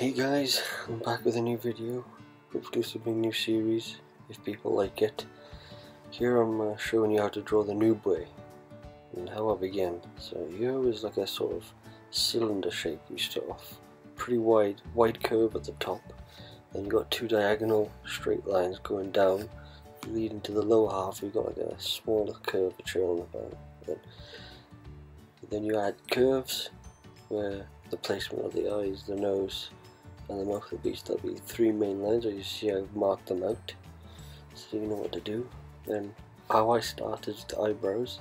Hey guys, I'm back with a new video. I've produced a big new series, if people like it. Here I'm showing you how to draw the noob way and how I began. So here is like a sort of cylinder shape we start off. Pretty wide curve at the top. Then you've got two diagonal straight lines going down, leading to the lower half. You've got like a smaller curvature on the bottom. Then you add curves where the placement of the eyes, the nose, and the mouth of the beast. There'll be three main lines, as you see I've marked them out, so you know what to do. Then how I start is the eyebrows,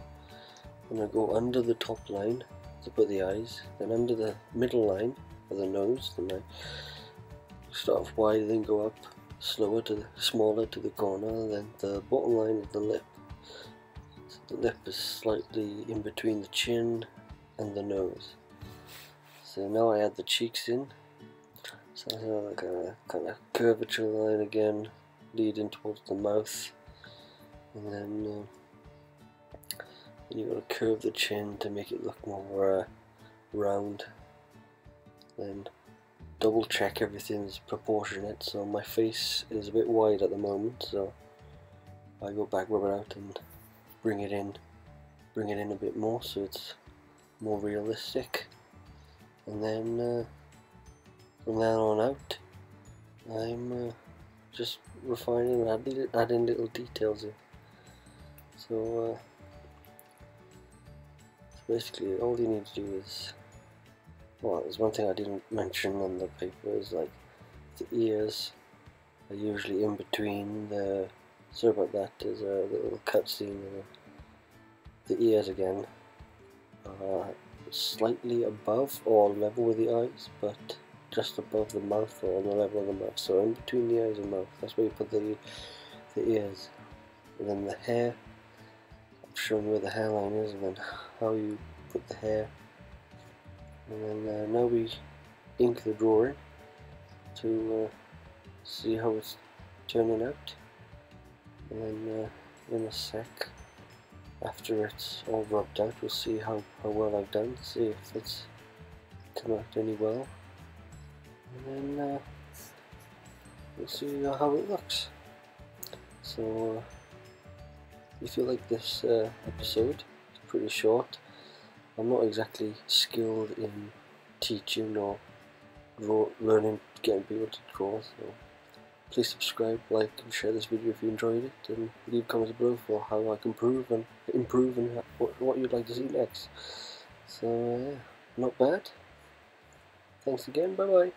and I go under the top line to put the eyes, then under the middle line of the nose, then I start off wide, then go up slower to the smaller to the corner, then the bottom line of the lip. So the lip is slightly in between the chin and the nose. So now I add the cheeks in, so I have like a kind of curvature line again, leading towards the mouth, and then you've got to curve the chin to make it look more round. Then double check everything's proportionate, so my face is a bit wide at the moment, so I go back, rub it out and bring it in a bit more so it's more realistic. And then from then on out, I'm just refining and adding little details in. So basically, all you need to do is, well, there's one thing I didn't mention on the paper is like the ears are usually in between the. Sorry about that. There's a little cutscene. The ears again. Slightly above or level with the eyes, but just above the mouth or on the level of the mouth, so in between the eyes and mouth. That's where you put the ears. And then the hair, I'm showing where the hairline is and then how you put the hair. And then now we ink the drawing to see how it's turning out. And then in a sec, after it's all rubbed out, we'll see how well I've done, see if it's come out any well, and then we'll see how it looks. So if you like this episode, it's pretty short. I'm not exactly skilled in teaching or getting people to draw, so please subscribe, like and share this video if you enjoyed it, and leave comments below for how I can improve and what you'd like to see next. So yeah, not bad. Thanks again, bye bye.